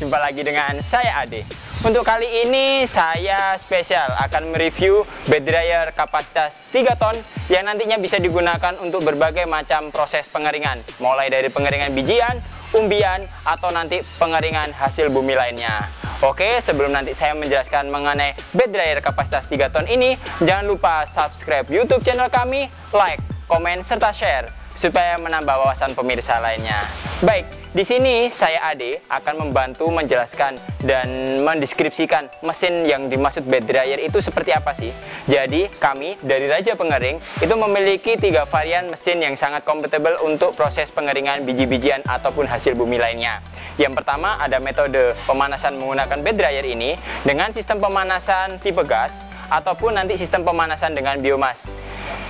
jumpa lagi dengan saya Ade. Untuk kali ini saya spesial akan mereview bed dryer kapasitas 3 ton yang nantinya bisa digunakan untuk berbagai macam proses pengeringan, mulai dari pengeringan bijian, umbian, atau nanti pengeringan hasil bumi lainnya. Oke, sebelum nanti saya menjelaskan mengenai bed dryer kapasitas 3 ton ini, jangan lupa subscribe YouTube channel kami, like, komen, serta share supaya menambah wawasan pemirsa lainnya. Baik, di sini saya Ade akan membantu menjelaskan dan mendeskripsikan mesin yang dimaksud bed dryer itu seperti apa sih. Jadi kami dari Raja Pengering itu memiliki 3 varian mesin yang sangat kompatibel untuk proses pengeringan biji-bijian ataupun hasil bumi lainnya. Yang pertama ada metode pemanasan menggunakan bed dryer ini dengan sistem pemanasan tipe gas ataupun nanti sistem pemanasan dengan biomas.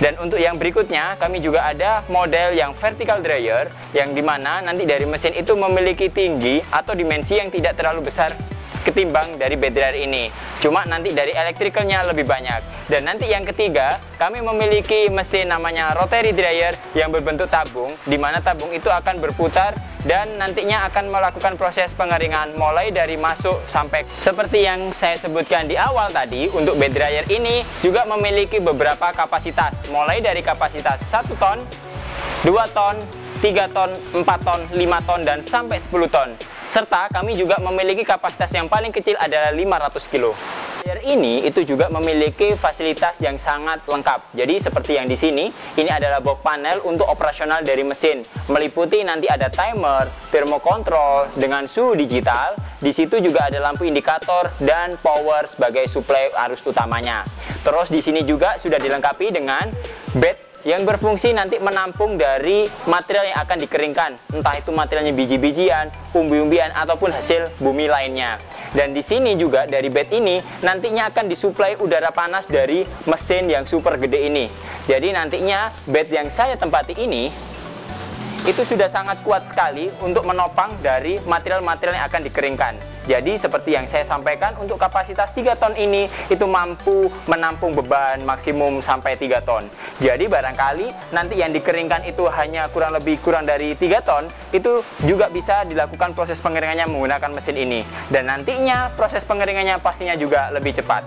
Dan untuk yang berikutnya, kami juga ada model yang vertical dryer, yang dimana nanti dari mesin itu memiliki tinggi atau dimensi yang tidak terlalu besar ketimbang dari bed dryer ini. Cuma nanti dari elektrikalnya lebih banyak. Dan nanti yang ketiga, kami memiliki mesin namanya rotary dryer yang berbentuk tabung, dimana tabung itu akan berputar dan nantinya akan melakukan proses pengeringan mulai dari masuk sampai seperti yang saya sebutkan di awal tadi. Untuk bed dryer ini juga memiliki beberapa kapasitas, mulai dari kapasitas 1 ton, 2 ton, 3 ton, 4 ton, 5 ton, dan sampai 10 ton. Serta kami juga memiliki kapasitas yang paling kecil adalah 500 kg. Dryer ini itu juga memiliki fasilitas yang sangat lengkap. Jadi seperti yang di sini, ini adalah box panel untuk operasional dari mesin. Meliputi nanti ada timer, thermokontrol dengan suhu digital. Di situ juga ada lampu indikator dan power sebagai suplai arus utamanya. Terus di sini juga sudah dilengkapi dengan bed yang berfungsi nanti menampung dari material yang akan dikeringkan, entah itu materialnya biji-bijian, umbi-umbian, ataupun hasil bumi lainnya. Dan di sini juga dari bed ini nantinya akan disuplai udara panas dari mesin yang super gede ini. Jadi nantinya bed yang saya tempati ini itu sudah sangat kuat sekali untuk menopang dari material-material yang akan dikeringkan. Jadi seperti yang saya sampaikan, untuk kapasitas 3 ton ini itu mampu menampung beban maksimum sampai 3 ton. Jadi barangkali nanti yang dikeringkan itu hanya kurang dari 3 ton, itu juga bisa dilakukan proses pengeringannya menggunakan mesin ini. Dan nantinya proses pengeringannya pastinya juga lebih cepat.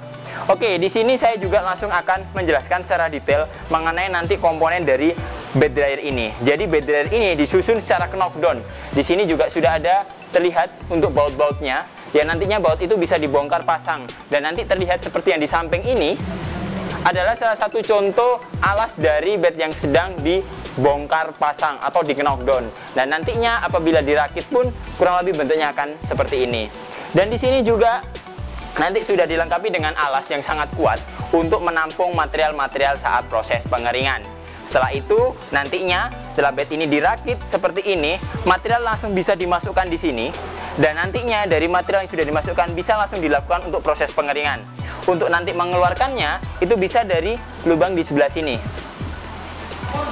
Oke, di sini saya juga langsung akan menjelaskan secara detail mengenai nanti komponen dari bed dryer ini. Jadi bed dryer ini disusun secara knockdown. Di sini juga sudah ada terlihat untuk baut-bautnya, ya nantinya baut itu bisa dibongkar pasang. Dan nanti terlihat seperti yang di samping ini adalah salah satu contoh alas dari bed yang sedang dibongkar pasang atau di knockdown. Dan nantinya apabila dirakit pun kurang lebih bentuknya akan seperti ini. Dan di sini juga nanti sudah dilengkapi dengan alas yang sangat kuat untuk menampung material-material saat proses pengeringan. Setelah itu nantinya setelah bed ini dirakit seperti ini, material langsung bisa dimasukkan di sini. Dan nantinya dari material yang sudah dimasukkan bisa langsung dilakukan untuk proses pengeringan. Untuk nanti mengeluarkannya itu bisa dari lubang di sebelah sini.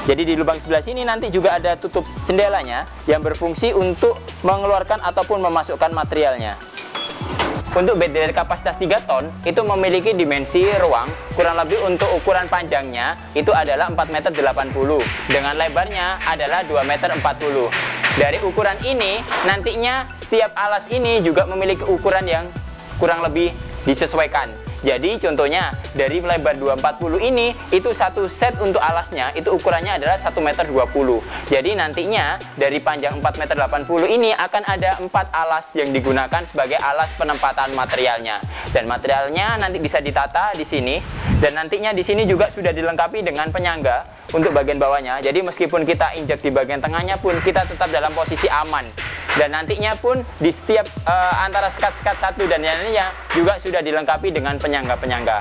Jadi di lubang sebelah sini nanti juga ada tutup jendelanya yang berfungsi untuk mengeluarkan ataupun memasukkan materialnya. Untuk bed dryer kapasitas 3 ton itu memiliki dimensi ruang, kurang lebih untuk ukuran panjangnya itu adalah 4,80 meter dengan lebarnya adalah 2,40 meter. Dari ukuran ini nantinya setiap alas ini juga memiliki ukuran yang kurang lebih disesuaikan. Jadi contohnya dari lebar 2,40 ini itu satu set untuk alasnya itu ukurannya adalah 1,20 meter. Jadi nantinya dari panjang 4,80 meter ini akan ada 4 alas yang digunakan sebagai alas penempatan materialnya. Dan materialnya nanti bisa ditata di sini. Dan nantinya di sini juga sudah dilengkapi dengan penyangga untuk bagian bawahnya. Jadi meskipun kita injak di bagian tengahnya pun kita tetap dalam posisi aman. Dan nantinya pun di setiap antara sekat-sekat satu dan yang lainnya juga sudah dilengkapi dengan penyangga-penyangga.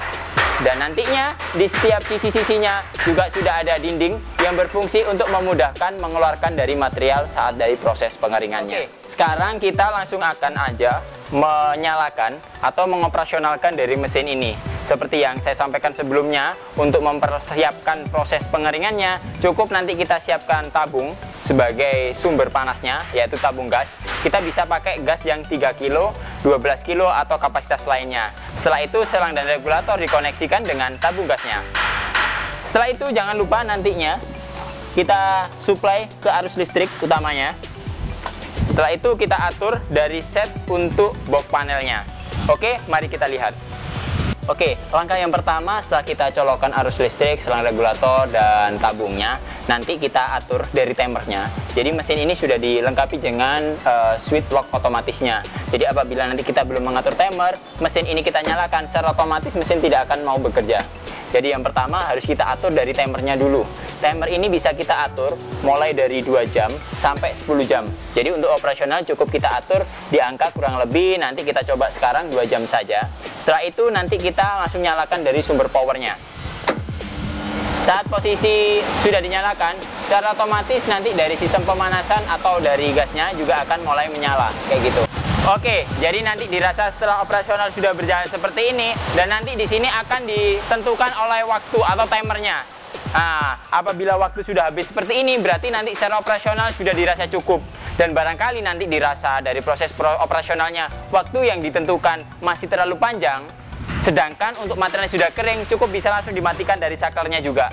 Dan nantinya di setiap sisi-sisinya juga sudah ada dinding yang berfungsi untuk memudahkan mengeluarkan dari material saat dari proses pengeringannya. Oke, sekarang kita langsung akan aja menyalakan atau mengoperasionalkan dari mesin ini. Seperti yang saya sampaikan sebelumnya, untuk mempersiapkan proses pengeringannya, cukup nanti kita siapkan tabung sebagai sumber panasnya, yaitu tabung gas. Kita bisa pakai gas yang 3 kg, 12 kg, atau kapasitas lainnya. Setelah itu, selang dan regulator dikoneksikan dengan tabung gasnya. Setelah itu, jangan lupa nantinya kita suplai ke arus listrik utamanya. Setelah itu kita atur dari set untuk box panelnya. Oke, mari kita lihat. Oke, langkah yang pertama setelah kita colokkan arus listrik, selang regulator, dan tabungnya, nanti kita atur dari timernya. Jadi mesin ini sudah dilengkapi dengan switch lock otomatisnya. Jadi apabila nanti kita belum mengatur timer, mesin ini kita nyalakan, secara otomatis mesin tidak akan mau bekerja. Jadi yang pertama harus kita atur dari timernya dulu. Timer ini bisa kita atur mulai dari 2 jam sampai 10 jam. Jadi untuk operasional cukup kita atur di angka kurang lebih, nanti kita coba sekarang 2 jam saja. Setelah itu nanti kita langsung nyalakan dari sumber powernya. Saat posisi sudah dinyalakan, secara otomatis nanti dari sistem pemanasan atau dari gasnya juga akan mulai menyala, kayak gitu. Oke, jadi nanti dirasa setelah operasional sudah berjalan seperti ini, dan nanti di sini akan ditentukan oleh waktu atau timernya. Nah, apabila waktu sudah habis seperti ini, berarti nanti secara operasional sudah dirasa cukup. Dan barangkali nanti dirasa dari proses operasionalnya waktu yang ditentukan masih terlalu panjang, sedangkan untuk materialnya sudah kering, cukup bisa langsung dimatikan dari saklarnya juga.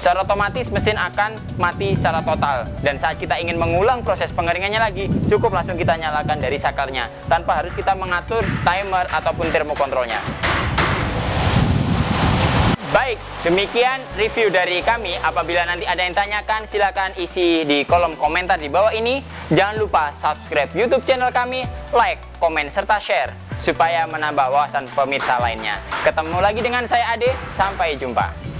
Secara otomatis mesin akan mati secara total, dan saat kita ingin mengulang proses pengeringannya lagi, cukup langsung kita nyalakan dari saklarnya tanpa harus kita mengatur timer ataupun termokontrolnya. Baik, demikian review dari kami. Apabila nanti ada yang tanyakan, silakan isi di kolom komentar di bawah ini. Jangan lupa subscribe YouTube channel kami, like, komen, serta share, supaya menambah wawasan pemirsa lainnya. Ketemu lagi dengan saya Ade, sampai jumpa.